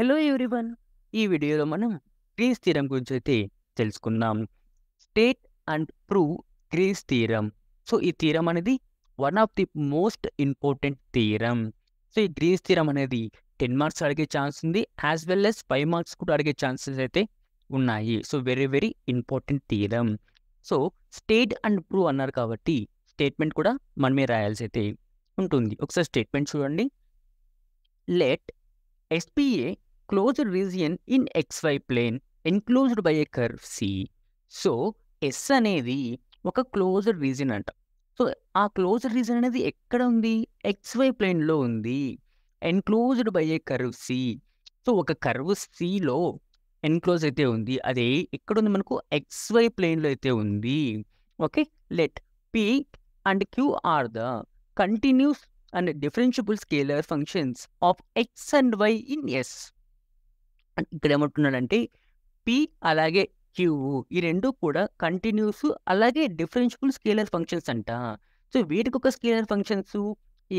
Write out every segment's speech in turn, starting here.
Hello everyone, ఈ వీడియోలో మనం గ్రీన్స్ థీరం గురించి అయితే తెలుసుకుందాం. State and prove Green's theorem. So ఈ థీరం అనేది one of the most important theorem. So ఈ గ్రీన్స్ థీరం అనేది 10 మార్క్స్ అడిగే ఛాన్స్ ఉంది, యాజ్ వెల్ యాజ్ 5 మార్క్స్ కూడా అడిగే ఛాన్సెస్ అయితే ఉన్నాయి. So very very important theorem. So state and prove అన్నారు కాబట్టి స్టేట్మెంట్ కూడా మనమే రాయాల్సి అయితే ఉంటుంది. ఒకసారి స్టేట్మెంట్ చూడండి. Let SPA closed region in XY plane enclosed by a curve C. So S అనేది ఒక క్లోజ్డ్ రీజియన్ అంట. సో ఆ క్లోజ్డ్ రీజియన్ అనేది ఎక్కడ ఉంది? XY ప్లేన్లో ఉంది, enclosed by a curve C. So ఒక కర్వ్ సిలో ఎన్క్లోజ్ అయితే ఉంది, అదే ఎక్కడుంది మనకు? XY ప్లేన్లో అయితే ఉంది. Okay, let P and Q are the continuous and differentiable scalar functions of x and y in S. ఇక్కడ ఏమంటున్నాడంటే p అలాగే q ఈ రెండు కూడా కంటిన్యూస్ అలాగే డిఫరెన్షియబుల్ స్కేలర్ ఫంక్షన్స్ అంట. సో వీటికి ఒక scalar functions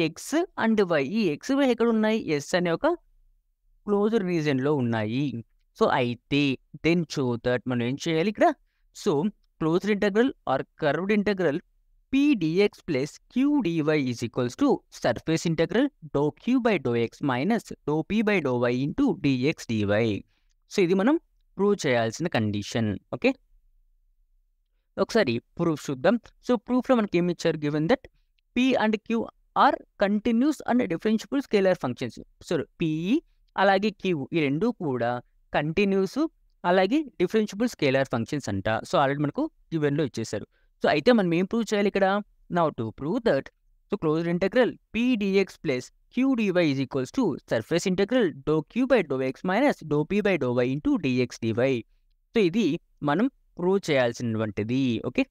X and why. ఈ ఎక్స్ వై ఎక్కడ ఉన్నాయి? ఎస్ అనే ఒక క్లోజ్డ్ రీజియన్లో ఉన్నాయి. సో అయితే దెన్ షో దట్ మనం ఏం చేయాలి ఇక్కడ? So closed integral or curved integral pdx plus qdy is equals to surface integral dou q by dou x minus dou p by dou y into dx dy. So ఇది మనం prove చేయాల్సిన condition. Okay, ఒకసారి proof చూద్దాం. So ప్రూఫ్లో మనకి ఏమి ఇచ్చారు? Given that p and q are continuous and differentiable scalar functions. So p అలాగే q ఈ రెండు కూడా కంటిన్యూస్ అలాగే డిఫరెన్షియబుల్ స్కేలర్ ఫంక్షన్స్ అంట. సో ఆల్రెడీ మనకు గివెన్లో ఇచ్చేసారు. సో అయితే మనం ఏం ప్రూవ్ చేయాలి ఇక్కడ? Now to prove that so closed integral P dx plus క్యూడివై is equals to surface integral do queue by do X minus do P by do why into dx DY. So ఇది మనం prove చేయాల్సినటువంటిది. Okay,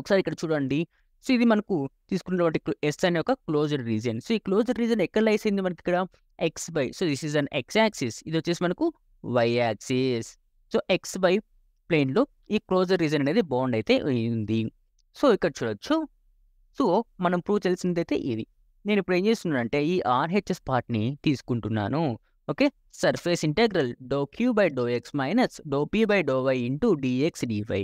ఒకసారి ఇక్కడ చూడండి. So ఇది మనకు తీసుకున్నటువంటి S అనే ఒక క్లోజ్డ్ రీజియన్. సో ఈ క్లోజ్డ్ రీజియన్ ఎక్కడ లైసింది మనకి ఇక్కడ? X by. So this is an X axis, ఇది వచ్చేసి మనకు why axis. So X by ప్లేన్లో ఈ క్లోజర్ రీజన్ అనేది బాండ్ అయితే ఉంది. సో ఇక్కడ చూడొచ్చు. సో మనం ప్రూవ్ చేయాల్సింది అయితే ఇది. నేను ఇప్పుడు ఏం చేస్తున్నానంటే ఈ ఆర్హెచ్ఎస్ పార్ట్ని తీసుకుంటున్నాను. Okay, surface integral do queue by do X minus do P by do why into dx DY.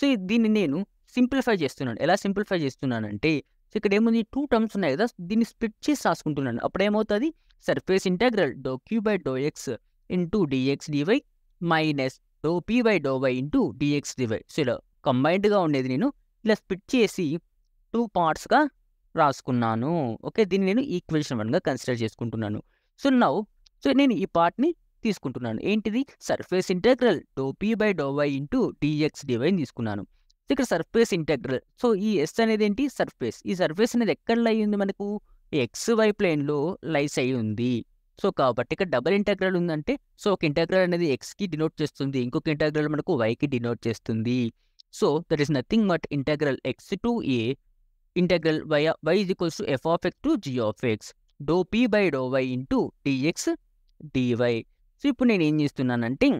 So దీన్ని నేను సింప్లిఫై చేస్తున్నాను. ఎలా సింప్లిఫై చేస్తున్నానంటే సో ఇక్కడ ఏముంది? 2 టర్మ్స్ ఉన్నాయి కదా, దీన్ని స్ప్లిట్ చేసి రాసుకుంటున్నాను. అప్పుడేమవుతుంది? Surface integral do queue by do x into dx dy minus do P by do why into dx DY. So ఇలా కంబైన్డ్గా ఉండేది నేను ఇలా స్ప్లిట్ చేసి 2 పార్ట్స్గా రాసుకున్నాను. ఓకే, దీన్ని నేను ఈక్వేషన్ 1గా కన్సిడర్ చేసుకుంటున్నాను. సో నేను ఈ పార్ట్ని తీసుకుంటున్నాను. ఏంటిది? Surface integral do P by do why into dx డివైని తీసుకున్నాను. సో ఇక్కడ సర్ఫేస్ ఇంటెగ్రల్. సో ఈ ఎస్ అనేది ఏంటి? సర్ఫేస్. ఈ సర్ఫేస్ అనేది ఎక్కడ లై ఉంది మనకు? XY ప్లేన్లో లైస్ అయి ఉంది. సో కాబట్టి ఇక్కడ డబల్ ఇంటెగ్రల్ ఉందంటే సో ఒక ఇంటెగ్రల్ అనేది ఎక్స్కి డినోట్ చేస్తుంది, ఇంకొక ఇంటెగ్రల్ మనకు వైకి డినోట్ చేస్తుంది. So that is nothing but integral x to a integral y is equals to f of x to g of x do P by do why into dx DY. So ఇప్పుడు నేను ఏం చేస్తున్నానంటే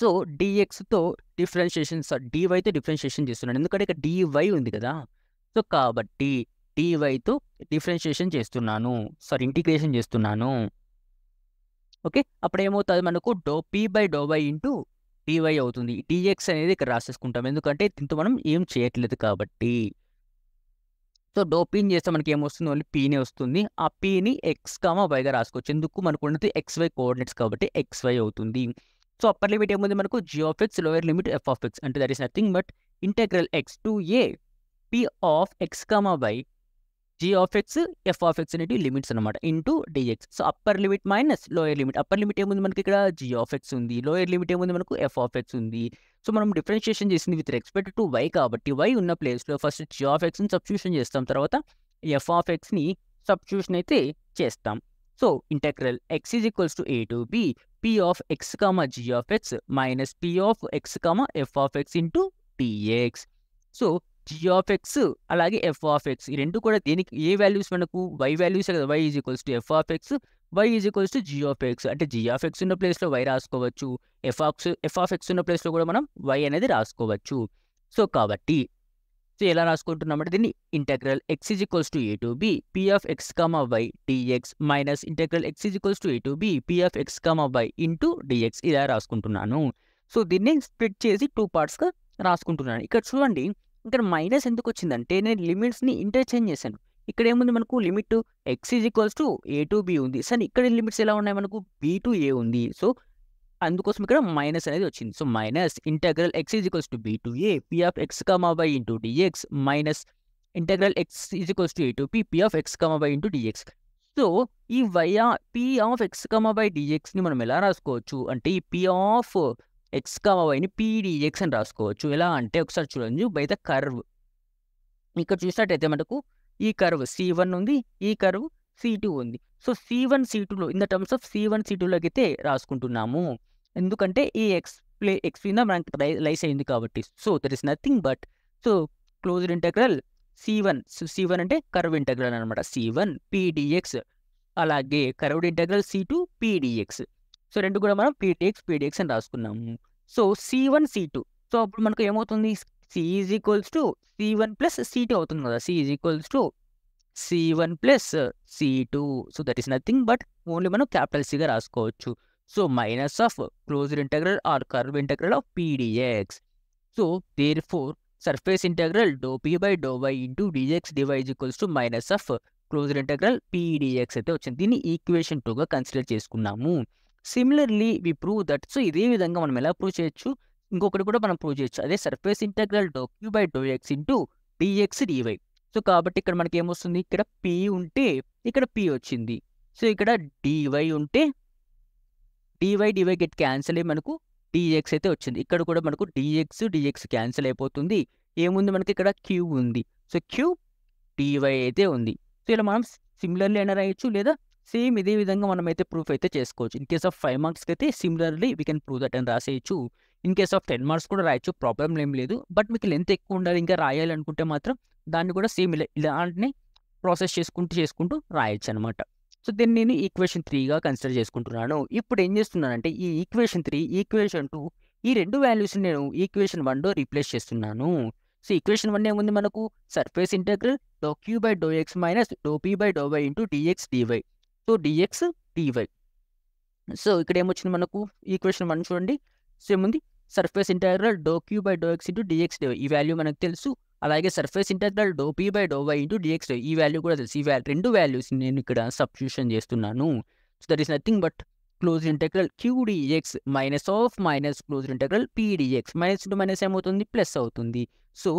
so డిఎక్స్తో differentiation, డివైతో differentiation చేస్తున్నాను. ఎందుకంటే ఇక్కడ dy ఉంది కదా, సో కాబట్టి డివైతో డిఫరెన్షియేషన్ చేస్తున్నాను, ఇంటిగ్రేషన్ చేస్తున్నాను. ఓకే, అప్పుడేమవుతుంది మనకు? Do P by do why into dy అవుతుంది. డిఎక్స్ అనేది ఇక్కడ రాసేసుకుంటాం, ఎందుకంటే దీంతో మనం ఏం చేయట్లేదు కాబట్టి. సో డో పీని చేస్తే మనకి ఏమొస్తుంది? ఓన్లీ పీనే వస్తుంది. ఆ పీని ఎక్స్ కామా వైగా రాసుకోవచ్చు, ఎందుకు మనకు ఉన్నది XY కోఆర్డినేట్స్ కాబట్టి XY అవుతుంది. సో అప్పర్ లిమిట్ ఏముంది మనకు? G of x, lower limit f of x. అంటే that is nothing but integral x to a p of x comma y g of x f of x అనేవి limits అనమాట into dx. So upper limit minus lower limit. Upper limit ఏముంది మనకి ఇక్కడ? G of x ఉంది. Lower limit ఏముంది మనకు? F of x ఉంది. So మనం డిఫరెన్షియేషన్ చేసింది విత్ రెస్పెక్ట్ టు వై కాబట్టి వై ఉన్న ప్లేస్లో ఫస్ట్ జీ ఆఫ్ ఎక్స్ని సబ్స్టిట్యూషన్ చేస్తాం, తర్వాత ఎఫ్ ఆఫ్ ఎక్స్ని సబ్స్టిట్యూషన్ అయితే చేస్తాం. So integral x is equals to a to b p of x comma g of x minus p of x comma f of x into dx. So g of x అలాగే f of x ఈ రెండు కూడా దీనికి ఏ values మనకు? Y values కదా. Y is equals to f of x, y is equals to g of x. అంటే g of x ఉన్న ప్లేస్లో వై రాసుకోవచ్చు, ఎఫ్ ఆఫ్ ఎక్స్ ఉన్న ప్లేస్లో కూడా మనం వై అనేది రాసుకోవచ్చు. సో కాబట్టి సో ఎలా రాసుకుంటున్నామంటే దీన్ని integral x = a to b p(x, y) dx minus integral x = a to b p(x, y) into dx ఇలా రాసుకుంటున్నాను. సో దీన్ని స్ప్లిట్ చేసి 2 పార్ట్స్గా రాసుకుంటున్నాను. ఇక్కడ చూడండి, ఇక్కడ మైనస్ ఎందుకు వచ్చిందంటే నేను లిమిట్స్ని ఇంటర్చేంజ్ చేశాను. ఇక్కడ ఏముంది మనకు limit x = a to b ఉంది, సరే ఇక్కడ లిమిట్స్ ఎలా ఉన్నాయి మనకు b to a ఉంది. సో అందుకోసం ఇక్కడ మైనస్ అనేది వచ్చింది. So minus integral x = b to a p(x, y) into dx minus integral x = a to b p(x, y) into dx. So ఈ p(x, y) dxని మనం ఎలా రాసుకోవచ్చు అంటే ఈ p(x, y)ని pdx అని రాసుకోవచ్చు. ఎలా అంటే ఒకసారి చూడండి బై ద కర్వ్. ఇక్కడ చూసినట్టయితే మనకు ఈ కర్వ్ c1 ఉంది, ఈ కర్వ్ c2 ఉంది. సో c1 c2లో in the terms of c1 c2లోకి అయితే రాసుకుంటున్నాము, ఎందుకంటే ఈ ఎక్స్ మీద మనకి లైస్ అయింది కాబట్టి. So there is nothing but so closed integral c1, so c1 అంటే కర్వ్ ఇంటెగ్రల్ అనమాట, c1 pdx, అలాగే curved integral c2 pdx. So రెండు కూడా మనం pdx అని రాసుకున్నాము. సో c1 c2, సో అప్పుడు మనకు ఏమవుతుంది c = c1 + c2 అవుతుంది కదా, c = c1 + c2. So that is nothing but only మనం క్యాపిటల్ సిగా రాసుకోవచ్చు. So minus of closed integral or curve integral of pdx. So therefore surface integral dou p/dou y into dx dy minus of closed integral pdx అయితే వచ్చింది. దీన్ని equation 2గా consider చేసుకున్నాము. Similarly we prove that. So ఇదే విధంగా మనం ఎలా prove చేయొచ్చు, ఇంకొకటి కూడా మనం ప్రూవ్ చేయొచ్చు, అదే surface integral dou q/dou x into dx dy. So కాబట్టి ఇక్కడ మనకి ఏమొస్తుంది, ఇక్కడ p ఉంటే ఇక్కడ p వచ్చింది. సో ఇక్కడ dy ఉంటే dy గెట్ క్యాన్సిల్ అయ్యి మనకు dx అయితే వచ్చింది. ఇక్కడ కూడా మనకు dx క్యాన్సిల్ అయిపోతుంది. ఏముంది మనకి ఇక్కడ q ఉంది, సో q dy అయితే ఉంది. సో ఇలా మనం సిమిలర్లీ అయినా రాయొచ్చు, లేదా సేమ్ ఇదే విధంగా మనం అయితే ప్రూఫ్ అయితే చేసుకోవచ్చు. ఇన్ కేస్ ఆఫ్ 5 మార్క్స్కి అయితే similarly we can prove that అని రాసేయచ్చు. ఇన్ కేస్ ఆఫ్ 10 మార్క్స్ కూడా రాయొచ్చు, ప్రాబ్లం ఏం లేదు. బట్ మీకు లెంత్ ఎక్కువ ఉండాలి ఇంకా రాయాలనుకుంటే మాత్రం దాన్ని కూడా సేమ్ ఇలాంటినే ప్రాసెస్ చేసుకుంటూ రాయొచ్చు అనమాట. సో దీన్ని నేను ఈక్వేషన్ 3గా కన్సిడర్ చేసుకుంటున్నాను. ఇప్పుడు ఏం చేస్తున్నానంటే ఈ ఈక్వేషన్ 3, ఈక్వేషన్ 2 ఈ రెండు వాల్యూస్ని నేను ఈక్వేషన్ 1లో రీప్లేస్ చేస్తున్నాను. సో ఈక్వేషన్ 1 ఏముంది మనకు surface integral dou q/dou x minus dou p/dou y into dx dy. So dx dy. So ఇక్కడ ఏమొచ్చింది మనకు ఈక్వేషన్ 1 చూడండి. సో ఏముంది surface integral dou q/dou x into dx dy, ఈ వాల్యూ మనకు తెలుసు. అలాగే surface integral dou p/dou y into dx dy, ఈ వాల్యూ కూడా తెలుసు. ఈ రెండు వాల్యూస్ నేను ఇక్కడ సబ్స్టిట్యూషన్ చేస్తున్నాను. So that is nothing but closed integral qdx minus of minus closed integral pdx, -2 minus ఏమవుతుంది ప్లస్ అవుతుంది. So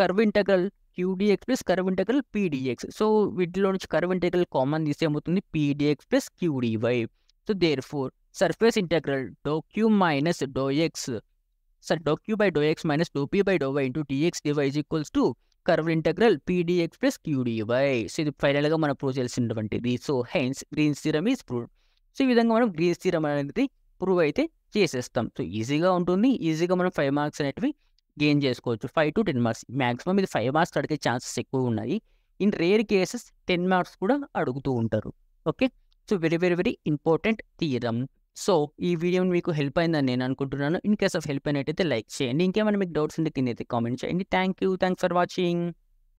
curve integral qdx plus curve integral pdx. So వీటిలో నుంచి కర్వ్ ఇంటెగ్రల్ కామన్ తీస్తే ఏమవుతుంది pdx plus qdy. So therefore surface integral dou q/dou x minus dou p/dou y into dx dy = curve integral pdx plus qdy. So ఇది ఫైనల్గా మనం prove చేయాల్సినటువంటిది. So hence Green's theorem is proved. So ఈ విధంగా మనం Greens theorem అనేది prove అయితే చేసేస్తాం. సో ఈజీగా ఉంటుంది, ఈజీగా మనం 5 మార్క్స్ అనేటివి గెయిన్ చేసుకోవచ్చు. 5 to 10 మార్క్స్ మ్యాక్సిమం. ఇది 5 మార్క్స్ అడిగే ఛాన్సెస్ ఎక్కువ ఉన్నాయి. ఇన్ రేర్ కేసెస్ 10 మార్క్స్ కూడా అడుగుతూ ఉంటారు. Okay, so very important theorem. So ఈ వీడియో మీకు హెల్ప్ అయిందని నేను అనుకుంటున్నాను. ఇన్ కేస్ ఆఫ్ హెల్ప్ అయినట్టయితే లైక్ చేయండి. ఇంకేమైనా మీకు డౌట్స్ ఉంటే కింద అయితే కామెంట్ చేయండి. Thank you. Thanks for watching.